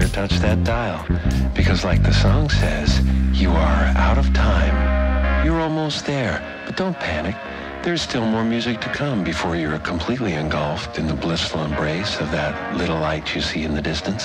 dear, touch that dial. Because like the song says, you are out of time. You're almost there, but don't panic. There's still more music to come before you're completely engulfed in the blissful embrace of that little light you see in the distance.